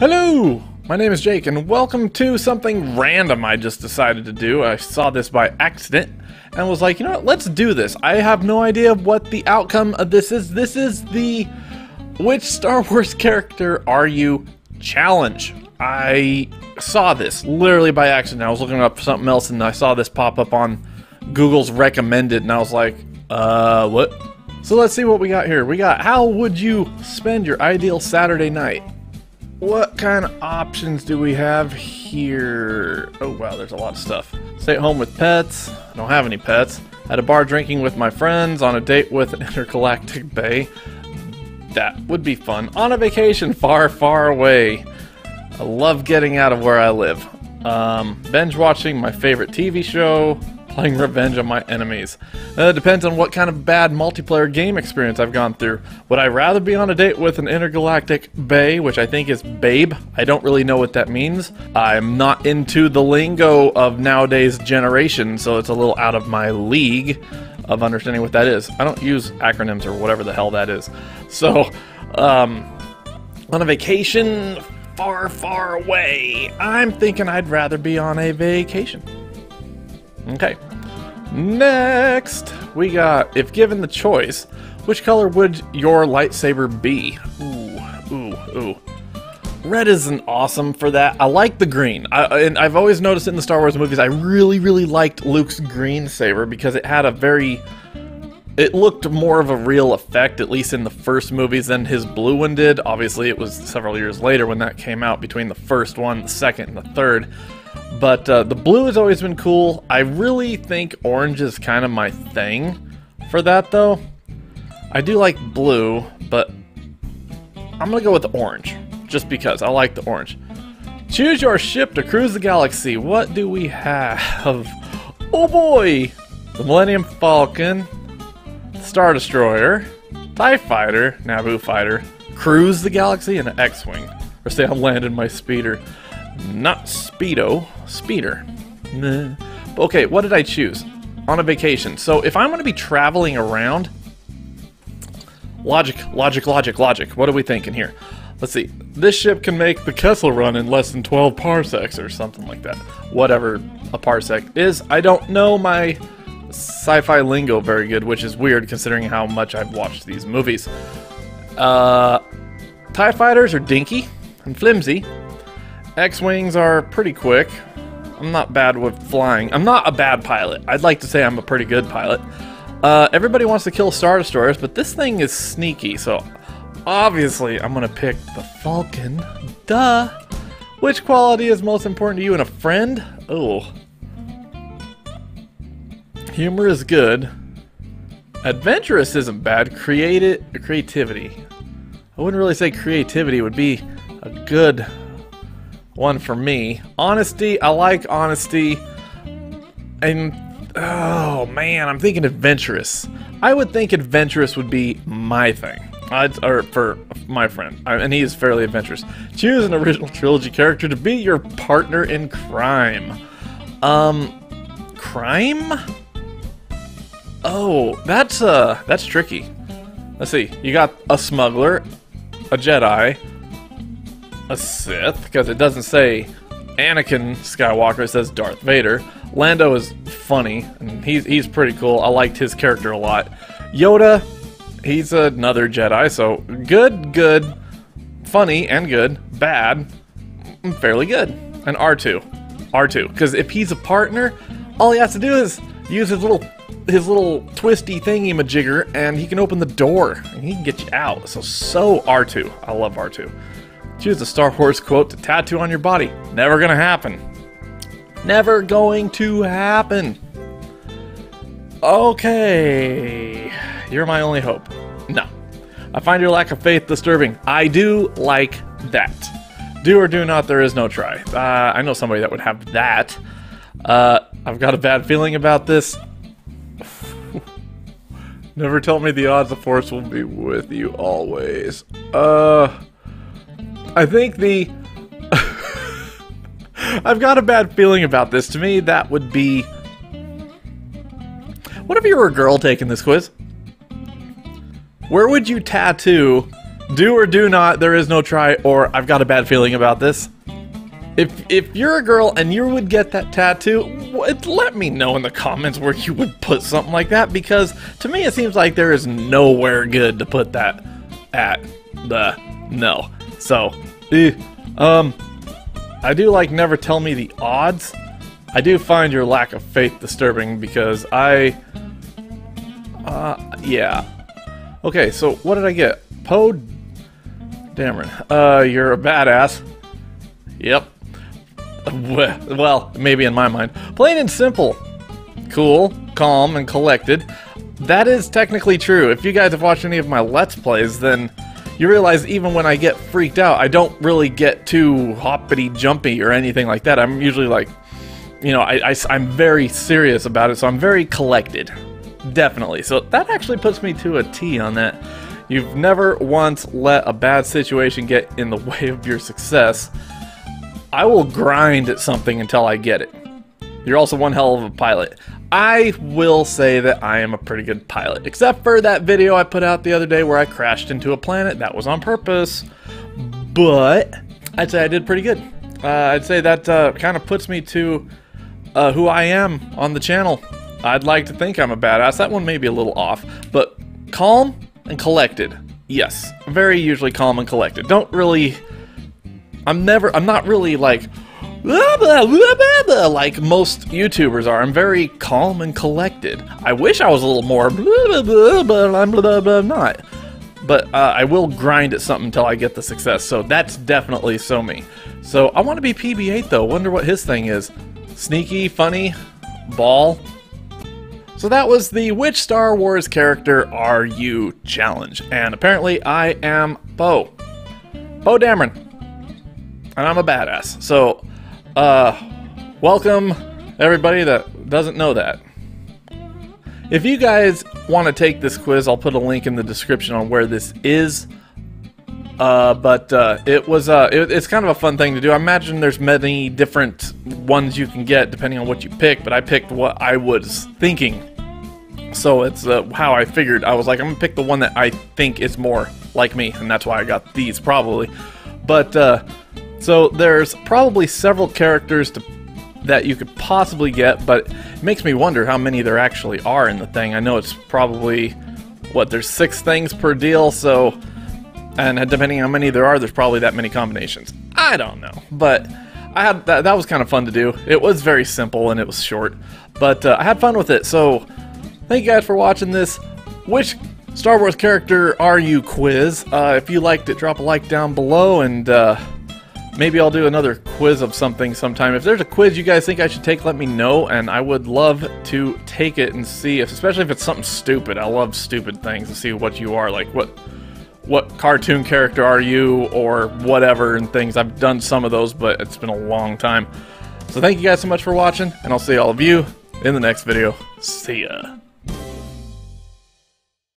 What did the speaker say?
Hello, my name is Jake and welcome to something random I just decided to do. I saw this by accident and was like, you know what, let's do this. I have no idea what the outcome of this is. This is the which Star Wars character are you challenge. I saw this literally by accident. I was looking up something else and I saw this pop up on Google's recommended and I was like, what? So let's see what we got here. We got how would you spend your ideal Saturday night? What kind of options do we have here? Oh wow, there's a lot of stuff. Stay at home with pets. I don't have any pets. At a bar drinking with my friends. On a date with an intergalactic bay. That would be fun. On a vacation far, far away. I love getting out of where I live. Binge watching my favorite TV show. Playing revenge on my enemies. Depends on what kind of bad multiplayer game experience I've gone through. Would I rather be on a date with an intergalactic bae, which I think is babe? I don't really know what that means. I'm not into the lingo of nowadays generation, so it's a little out of my league of understanding what that is. I don't use acronyms or whatever the hell that is. So, on a vacation far, far away, I'm thinking I'd rather be on a vacation. Okay, next we got, if given the choice, which color would your lightsaber be? Ooh. Red isn't awesome for that. I like the green. I've always noticed it in the Star Wars movies. I really liked Luke's green saber because it had a very... It looked more of a real effect, at least in the first movies, than his blue one did. Obviously, it was several years later when that came out, between the first one, the second, and the third. But the blue has always been cool. I really think orange is kind of my thing for that, though. I do like blue, but I'm going to go with the orange, just because I like the orange. Choose your ship to cruise the galaxy. What do we have? Oh boy! The Millennium Falcon, Star Destroyer, TIE Fighter, Naboo Fighter, cruise the galaxy, and an X-Wing. Or say I landed my speeder. Not speedo, speeder. Nah. Okay, what did I choose? On a vacation. So if I'm going to be traveling around, logic. What are we thinking here? Let's see. This ship can make the Kessel Run in less than 12 parsecs or something like that. Whatever a parsec is. I don't know my sci-fi lingo very good, which is weird considering how much I've watched these movies. TIE fighters are dinky and flimsy. X-Wings are pretty quick. I'm not bad with flying. I'm not a bad pilot. I'd like to say I'm a pretty good pilot. Everybody wants to kill Star Destroyers, but this thing is sneaky, so obviously I'm going to pick the Falcon. Duh! Which quality is most important to you in a friend? Oh. Humor is good. Adventurous isn't bad. Creativity. I wouldn't really say creativity would be a good... one for me. Honesty, I like honesty. And oh man, I'm thinking adventurous. I would think adventurous would be my thing, or for my friend, and he is fairly adventurous. Choose an original trilogy character to be your partner in crime. Crime? Oh, that's tricky. Let's see. You got a smuggler, a Jedi. A Sith, because it doesn't say Anakin Skywalker, it says Darth Vader. Lando is funny, and he's pretty cool. I liked his character a lot. Yoda, he's another Jedi, so good, funny and good, bad, fairly good. And R2, because if he's a partner, all he has to do is use his little twisty thingy-majigger, and he can open the door, and he can get you out. So R2, I love R2. Choose a Star Wars quote to tattoo on your body. Never gonna happen. Never going to happen. Okay. You're my only hope. No. I find your lack of faith disturbing. I do like that. Do or do not, there is no try. I know somebody that would have that. I've got a bad feeling about this. Never tell me the odds the Force will be with you always. I think the... I've got a bad feeling about this. To me, that would be... What if you were a girl taking this quiz? Where would you tattoo Do or do not, there is no try, or I've got a bad feeling about this. If you're a girl and you would get that tattoo, let me know in the comments where you would put something like that, because to me it seems like there is nowhere good to put that at. No. So, I do like never tell me the odds. I do find your lack of faith disturbing because yeah. Okay, so what did I get? Poe Dameron. You're a badass. Yep. Well, maybe in my mind. Plain and simple. Cool, calm, and collected. That is technically true. If you guys have watched any of my Let's Plays, then you realize even when I get freaked out, I don't really get too hoppity-jumpy or anything like that. I'm usually like, you know, I'm very serious about it, so I'm very collected. Definitely. So that actually puts me to a T on that. You've never once let a bad situation get in the way of your success. I will grind at something until I get it. You're also one hell of a pilot. I will say that I am a pretty good pilot, except for that video I put out the other day where I crashed into a planet. That was on purpose, but I'd say I did pretty good. I'd say that kind of puts me to who I am on the channel. I'd like to think I'm a badass. That one may be a little off, but calm and collected. Yes, very usually calm and collected. Don't really... I'm not really like, blah, blah, blah, blah, blah, like most YouTubers are. I'm very calm and collected. I wish I was a little more, blah, blah, blah, blah, blah, not. But I will grind at something until I get the success, so that's definitely so me. So I want to be PB8 though. Wonder what his thing is. Sneaky, funny, ball. So that was the Which Star Wars Character Are You Challenge, and apparently I am Poe Dameron. And I'm a badass. So, welcome everybody that doesn't know that. If you guys want to take this quiz, I'll put a link in the description on where this is. It was, it's kind of a fun thing to do. I imagine there's many different ones you can get depending on what you pick, but I picked what I was thinking. So it's how I figured. I was like, I'm gonna pick the one that I think is more like me, and that's why I got these probably. But, so there's probably several characters that you could possibly get, but it makes me wonder how many there actually are in the thing. I know it's probably, what, there's 6 things per deal, so... And depending on how many there are, there's probably that many combinations. I don't know, but I had that was kind of fun to do. It was very simple and it was short, but I had fun with it. So thank you guys for watching this Which Star Wars Character Are You quiz. If you liked it, drop a like down below, and... Maybe I'll do another quiz of something sometime. If there's a quiz you guys think I should take, let me know, and I would love to take it and see, especially if it's something stupid. I love stupid things to see what you are, like what cartoon character are you, or whatever, and things. I've done some of those, but it's been a long time. So thank you guys so much for watching, and I'll see all of you in the next video. See ya.